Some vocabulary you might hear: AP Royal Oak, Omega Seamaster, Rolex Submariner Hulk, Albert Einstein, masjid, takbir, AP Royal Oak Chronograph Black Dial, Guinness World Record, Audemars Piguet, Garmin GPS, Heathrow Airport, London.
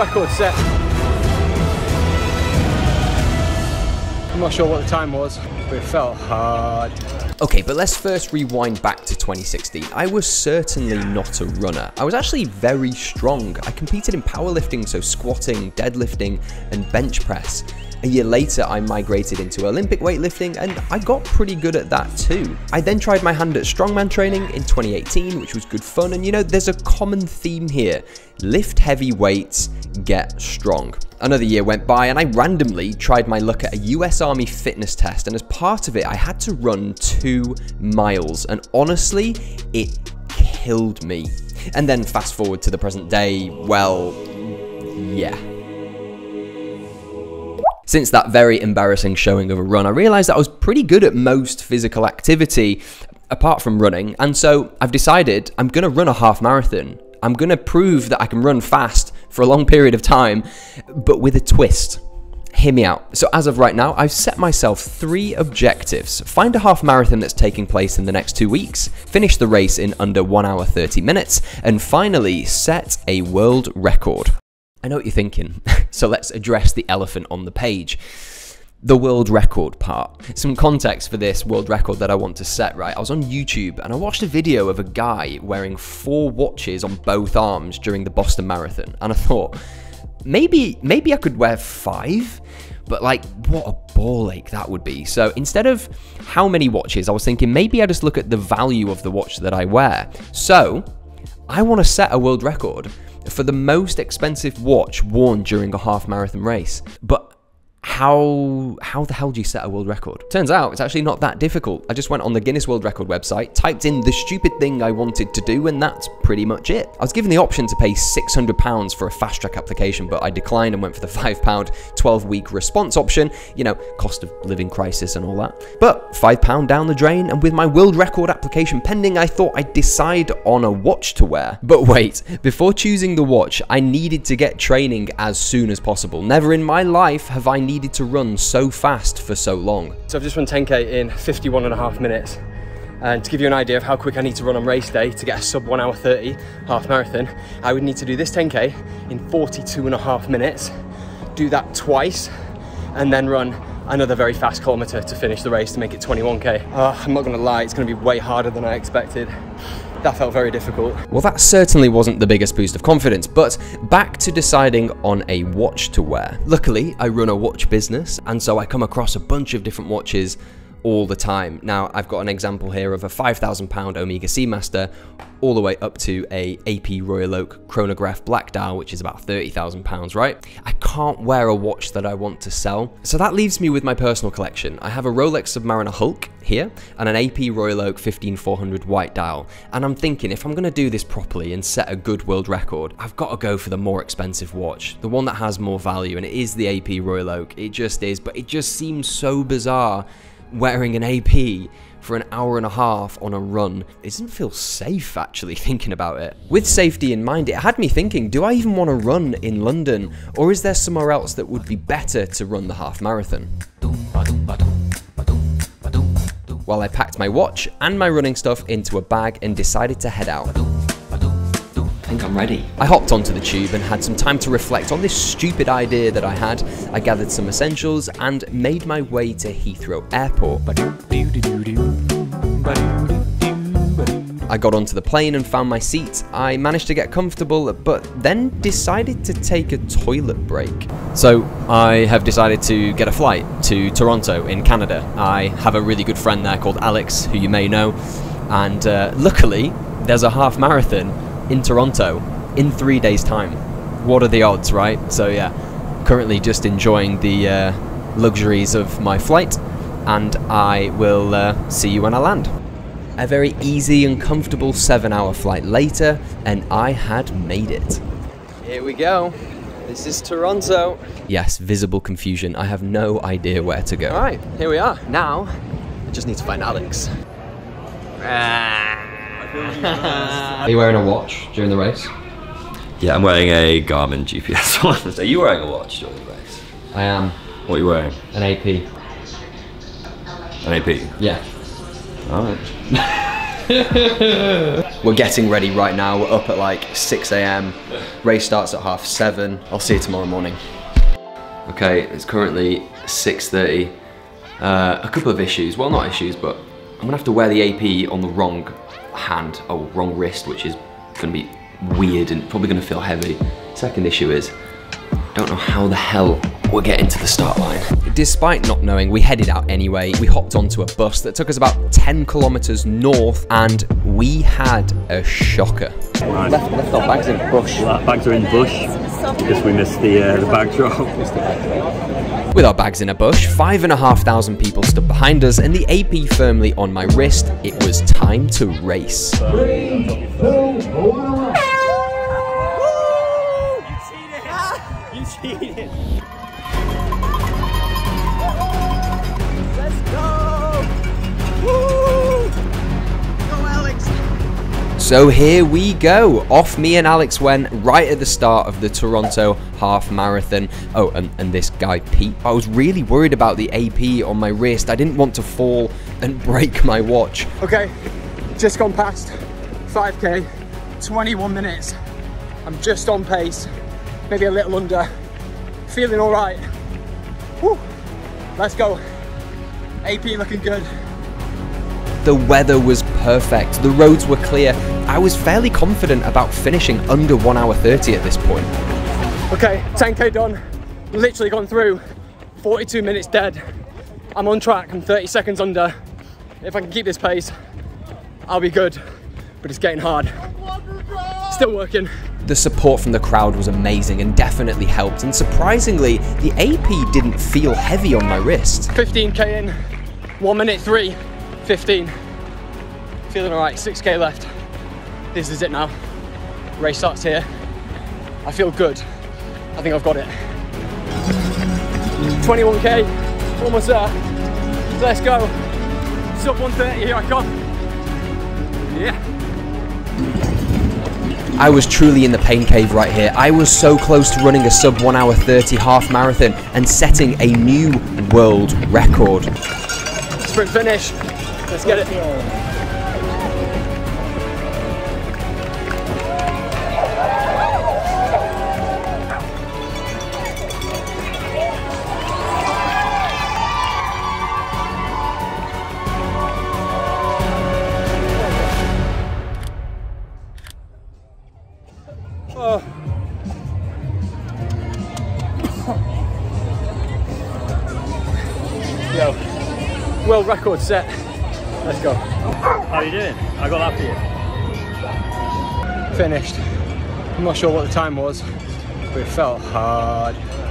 record set. I'm not sure what the time was, but it felt hard. Okay, but let's first rewind back to 2016. I was certainly not a runner. I was actually very strong. I competed in powerlifting, so squatting, deadlifting, and bench press. A year later, I migrated into Olympic weightlifting, and I got pretty good at that too. I then tried my hand at strongman training in 2018, which was good fun, and you know, there's a common theme here. Lift heavy weights, get strong. Another year went by, and I randomly tried my luck at a US Army fitness test, and as part of it, I had to run 2 miles, and honestly, it killed me. And then fast forward to the present day, well, yeah. Since that very embarrassing showing of a run, I realized that I was pretty good at most physical activity, apart from running, and so I've decided I'm gonna run a half marathon. I'm gonna prove that I can run fast for a long period of time, but with a twist. Hear me out. So as of right now, I've set myself 3 objectives. Find a half marathon that's taking place in the next 2 weeks, finish the race in under 1 hour 30 minutes, and finally set a world record. I know what you're thinking, so let's address the elephant on the page. The world record part. Some context for this world record that I want to set, right? I was on YouTube and I watched a video of a guy wearing 4 watches on both arms during the Boston Marathon, and I thought, maybe I could wear 5, but like, what a ball ache that would be. So instead of how many watches, I was thinking maybe I just look at the value of the watch that I wear. So I want to set a world record for the most expensive watch worn during a half marathon race. But how the hell do you set a world record? Turns out it's actually not that difficult. I just went on the Guinness World Record website, typed in the stupid thing I wanted to do, and that's pretty much it. I was given the option to pay £600 for a fast track application, but I declined and went for the £5 12-week response option, you know, cost of living crisis and all that. But £5 down the drain, and with my world record application pending, I thought I'd decide on a watch to wear. But wait, before choosing the watch, I needed to get training as soon as possible. Never in my life have I needed to run so fast for so long. So I've just run 10k in 51.5 minutes, and to give you an idea of how quick I need to run on race day to get a sub 1 hour 30 half marathon, I would need to do this 10k in 42.5 minutes, do that twice, and then run another very fast kilometer to finish the race to make it 21k. I'm not gonna lie, it's gonna be way harder than I expected. That felt very difficult. Well, that certainly wasn't the biggest boost of confidence, but back to deciding on a watch to wear. Luckily, I run a watch business, and so I come across a bunch of different watches all the time. Now, I've got an example here of a £5,000 Omega Seamaster, all the way up to a AP Royal Oak Chronograph Black Dial, which is about £30,000, right? I can't wear a watch that I want to sell. So that leaves me with my personal collection. I have a Rolex Submariner Hulk here and an AP Royal Oak 15400 white dial. And I'm thinking, if I'm gonna do this properly and set a good world record, I've gotta go for the more expensive watch, the one that has more value, and it is the AP Royal Oak. It just is, but it just seems so bizarre wearing an AP for 1.5 hours on a run. It doesn't feel safe, actually, thinking about it. With safety in mind, it had me thinking, do I even want to run in London, or is there somewhere else that would be better to run the half marathon? Well, I packed my watch and my running stuff into a bag and decided to head out. I think I'm ready. I hopped onto the tube and had some time to reflect on this stupid idea that I had. I gathered some essentials and made my way to Heathrow Airport. I got onto the plane and found my seat. I managed to get comfortable, but then decided to take a toilet break. So I have decided to get a flight to Toronto in Canada. I have a really good friend there called Alex, who you may know, and luckily there's a half marathon in Toronto in 3 days' time. What are the odds, right? So yeah, currently just enjoying the luxuries of my flight, and I will see you when I land. A very easy and comfortable 7-hour flight later, and I had made it. Here we go. This is Toronto. Yes, visible confusion. I have no idea where to go. All right, here we are. Now, I just need to find Alex. Are you wearing a watch during the race? Yeah, I'm wearing a Garmin GPS one. Are you wearing a watch during the race? I am. What are you wearing? An AP. An AP? Yeah. Alright. We're getting ready right now. We're up at like 6 a.m. Race starts at 7:30. I'll see you tomorrow morning. Okay, it's currently 6:30. A couple of issues, well not issues, but I'm gonna have to wear the AP on the wrong hand, or wrong wrist, which is gonna be weird and probably gonna feel heavy. Second issue is, I don't know how the hell we'll get into the start line. Despite not knowing, we headed out anyway. We hopped onto a bus that took us about 10 kilometers north, and we had a shocker. Right. Left our bags in the bush. Well, bags are in the bush because we missed the bag drop. With our bags in a bush, 5,500 people stood behind us, and the AP firmly on my wrist. It was time to race. 3, 2, 1. You cheated. Let's go! Woo! Go, Alex! So here we go. Off me and Alex went right at the start of the Toronto Half Marathon. Oh, and this guy, Pete. I was really worried about the AP on my wrist. I didn't want to fall and break my watch. Okay, just gone past 5K, 21 minutes. I'm just on pace. Maybe a little under, feeling all right. Woo. Let's go, AP looking good. The weather was perfect, the roads were clear. I was fairly confident about finishing under 1:30 at this point. Okay, 10K done, literally gone through, 42 minutes dead. I'm on track, I'm 30 seconds under. If I can keep this pace, I'll be good, but it's getting hard. Still working. The support from the crowd was amazing and definitely helped, and surprisingly, the AP didn't feel heavy on my wrist. 15K in, 1:03:15. Feeling all right, 6K left. This is it now. Race starts here. I feel good. I think I've got it. 21K, almost there. Let's go. Sub 1:30, here I come. Yeah. I was truly in the pain cave right here. I was so close to running a sub 1:30 half marathon and setting a new world record. Sprint finish. Let's get it. World record set. Let's go. How are you doing? I got that for you. Finished. I'm not sure what the time was, but it felt hard.